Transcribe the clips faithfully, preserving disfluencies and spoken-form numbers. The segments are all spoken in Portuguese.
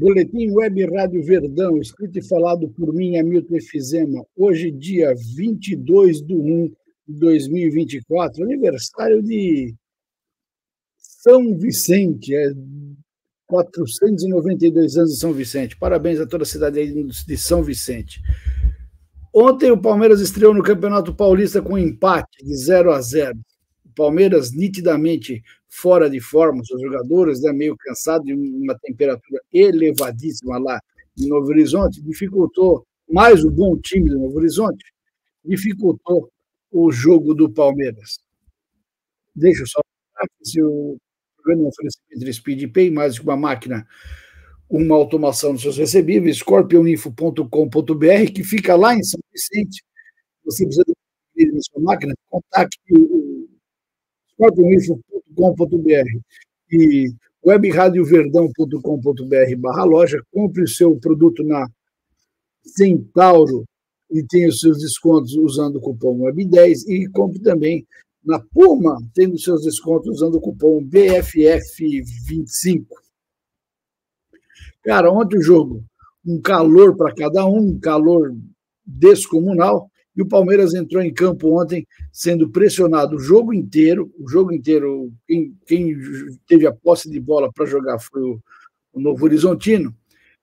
Boletim Web Rádio Verdão, escrito e falado por mim, Hamilton Efizema. Hoje, dia vinte e dois de um de dois mil e vinte e quatro, aniversário de São Vicente, é quatrocentos e noventa e dois anos de São Vicente. Parabéns a toda a cidade de São Vicente. Ontem o Palmeiras estreou no Campeonato Paulista com um empate de zero a zero. O Palmeiras nitidamente fora de forma, os jogadores, né, meio cansados, e uma temperatura elevadíssima lá em Novo Horizonte, dificultou, mais o bom time do Novo Horizonte, dificultou o jogo do Palmeiras. Deixa eu só falar que se o programa oferece entre Speed Pay, mais uma máquina, uma automação dos seus recebíveis, scorpion info ponto com ponto b r, que fica lá em São Vicente. Você precisa de uma sua máquina, contacte o scorpion info ponto com ponto b r e web rádio verdão ponto com ponto b r barra loja. Compre o seu produto na Centauro e tem os seus descontos usando o cupom web dez, e compre também na Puma, tem os seus descontos usando o cupom B F F vinte e cinco. Cara, ontem o jogo, um calor para cada um, um calor descomunal, e o Palmeiras entrou em campo ontem sendo pressionado o jogo inteiro, o jogo inteiro, quem, quem teve a posse de bola para jogar foi o, o Novo Horizontino,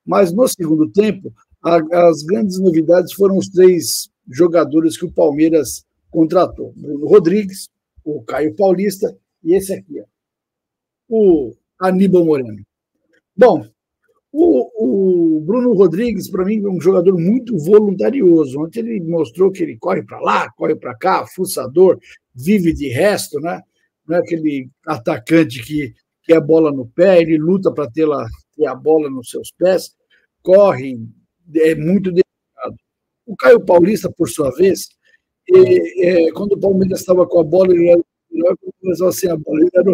mas no segundo tempo, a, as grandes novidades foram os três jogadores que o Palmeiras contratou, Bruno Rodrigues, o Caio Paulista e esse aqui, ó, o Aníbal Moreno. Bom, O, o Bruno Rodrigues, para mim, é um jogador muito voluntarioso. Ontem ele mostrou que ele corre para lá, corre para cá, fuçador, vive de resto, né? Não é aquele atacante que quer a bola no pé, ele luta para ter, ter a bola nos seus pés, corre, é muito dedicado. O Caio Paulista, por sua vez, é, é, quando o Palmeiras estava com a bola, ele era, assim, a bola, ele era,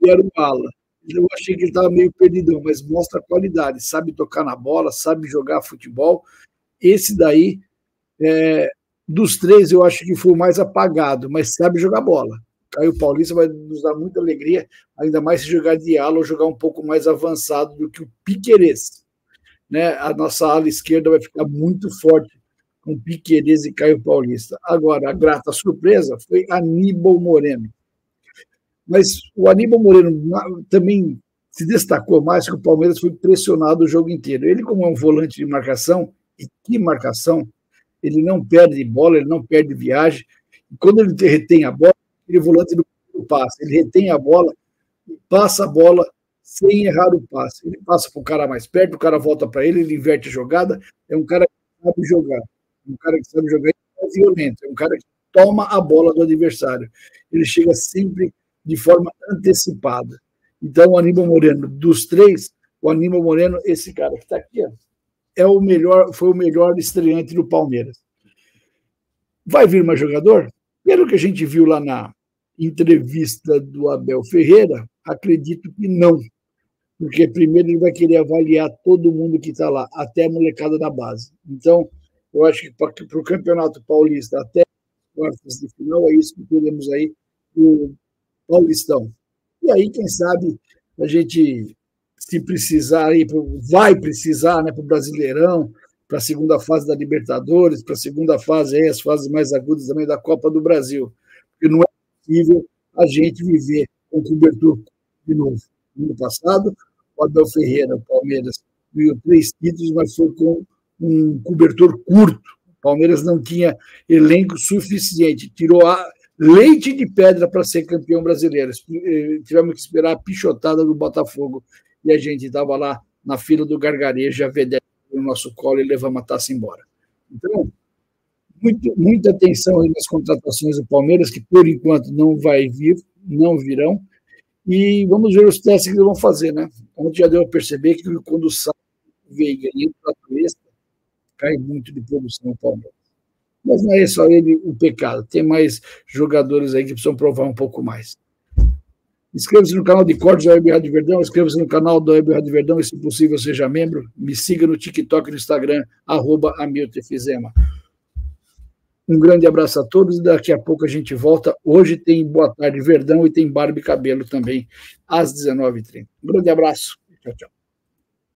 ele era um ala. Eu achei que ele estava meio perdidão, mas mostra a qualidade, sabe tocar na bola, sabe jogar futebol. Esse daí, é, dos três, eu acho que foi o mais apagado, mas sabe jogar bola. Caio Paulista vai nos dar muita alegria, ainda mais se jogar de ala ou jogar um pouco mais avançado do que o Piquerez. Né? A nossa ala esquerda vai ficar muito forte com Piquerez e Caio Paulista. Agora, a grata surpresa foi Aníbal Moreno. Mas o Aníbal Moreno também se destacou mais, que o Palmeiras foi pressionado o jogo inteiro. Ele, como é um volante de marcação, e que marcação, ele não perde bola, ele não perde viagem. E quando ele retém a bola, ele volante não passa. Ele retém a bola e passa a bola sem errar o passe. Ele passa para o cara mais perto, o cara volta para ele, ele inverte a jogada. É um cara que sabe jogar. Um cara que sabe jogar e é violento. É um cara que toma a bola do adversário. Ele chega sempre de forma antecipada. Então, o Aníbal Moreno, dos três, o Aníbal Moreno, esse cara que está aqui, ó, é o melhor, foi o melhor estreante do Palmeiras. Vai vir mais jogador? Pelo que a gente viu lá na entrevista do Abel Ferreira, acredito que não, porque primeiro ele vai querer avaliar todo mundo que está lá, até a molecada da base. Então, eu acho que para o Campeonato Paulista, até as quartas de final, é isso que teremos aí, o Paulistão. E aí, quem sabe, a gente, se precisar, aí vai precisar, né, para o Brasileirão, para a segunda fase da Libertadores, para a segunda fase, aí, as fases mais agudas também da Copa do Brasil. Porque não é possível a gente viver com cobertura de novo. No ano passado, o Abel Ferreira, o Palmeiras, ganhou três títulos, mas foi com um cobertor curto. O Palmeiras não tinha elenco suficiente, tirou a leite de pedra para ser campeão brasileiro. Tivemos que esperar a pichotada do Botafogo. E a gente estava lá na fila do gargarejo, a V dez no nosso colo e levamos a taça embora. Então, muito, muita atenção aí nas contratações do Palmeiras, que por enquanto não vai vir, não virão. E vamos ver os testes que vão fazer, né? Ontem já deu a perceber que quando sai o Veiga e o Prato Extra, cai muito de produção o Palmeiras. Mas não é só ele o pecado. Tem mais jogadores aí que precisam provar um pouco mais. Inscreva-se no canal de cortes da Web Rádio Verdão. Inscreva-se no canal da Web Rádio Verdão. E, se possível, seja membro. Me siga no TikTok e no Instagram, arroba Hamilton Efizema. Um grande abraço a todos. Daqui a pouco a gente volta. Hoje tem Boa Tarde Verdão e tem Barbie Cabelo também, às dezenove e trinta. Um grande abraço. Tchau, tchau.